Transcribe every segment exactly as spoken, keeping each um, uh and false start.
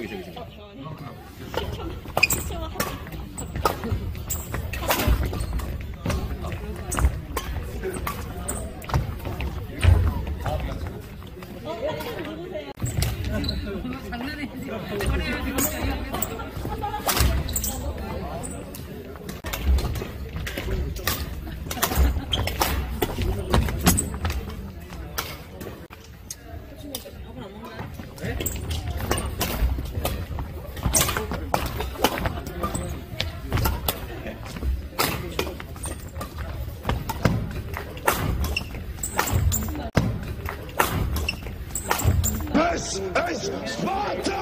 저기 저기 저기. This is Sparta!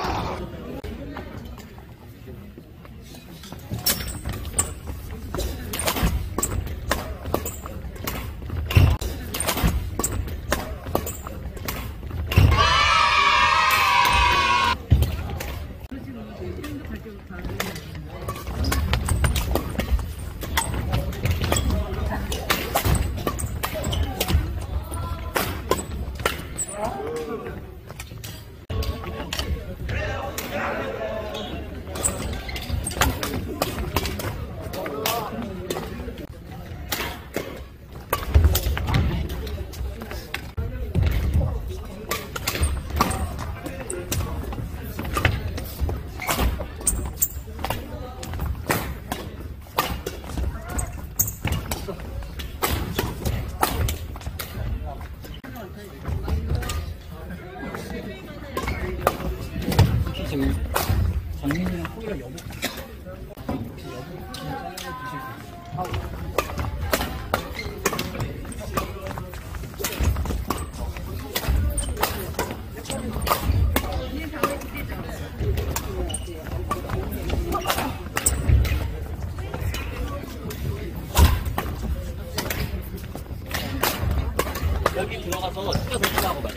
여기 들어가서 진짜 도시하고 말해.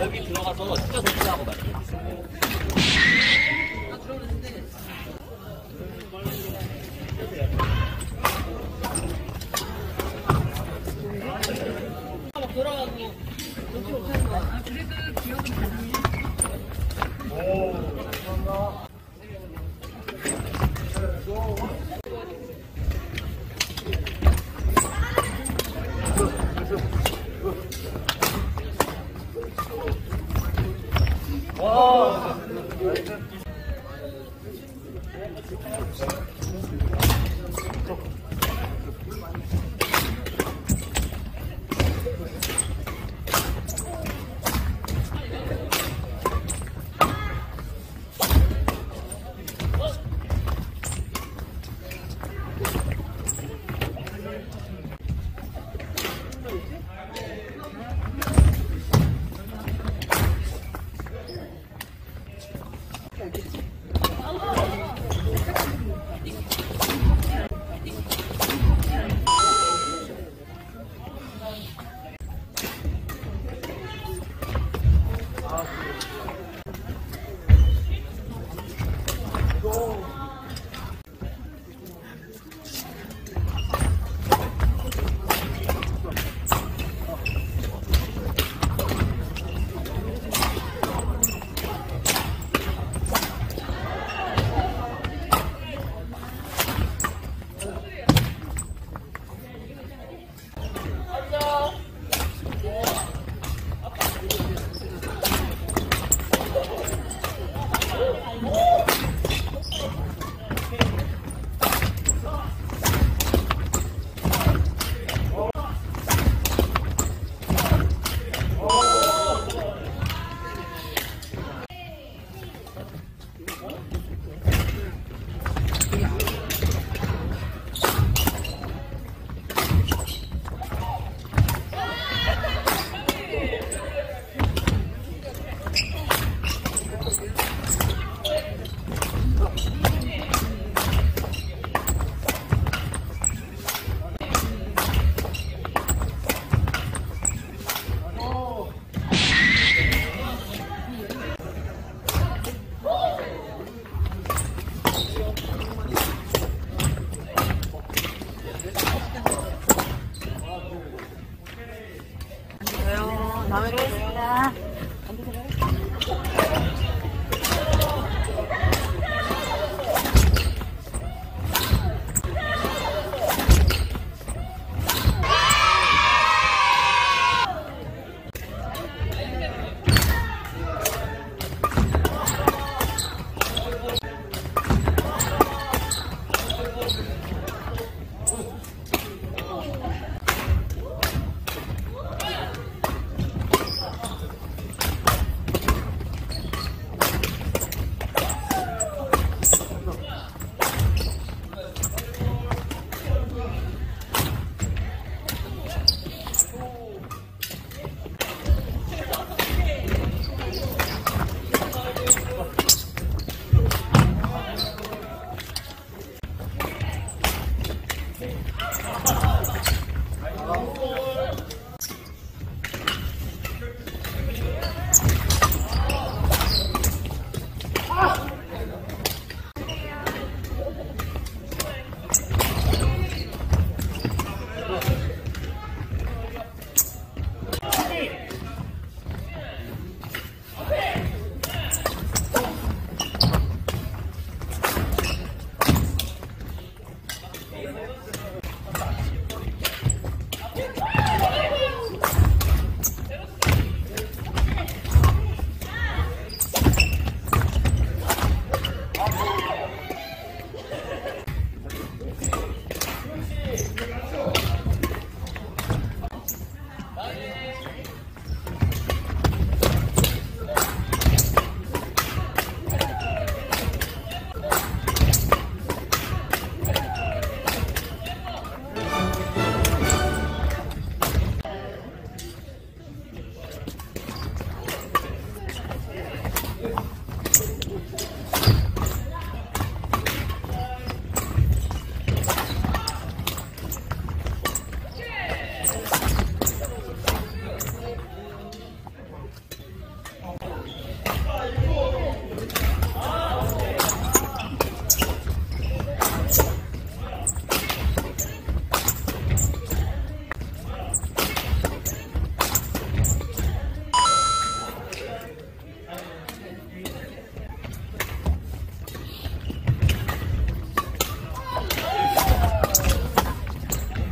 여기 들어가서 진짜 도시하고 말해. 나 들어오는데. 돌아가고 여기로 가는 거야. 아, 그래도 기억이 나네. 오, 감사합니다. 다음에 뵙겠습니다.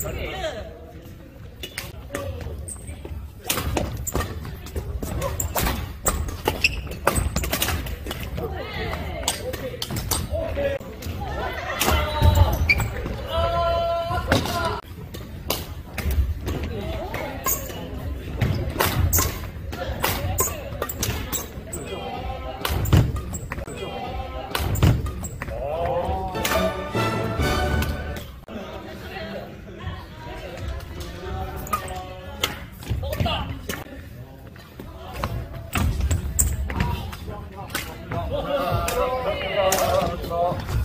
Let's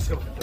go.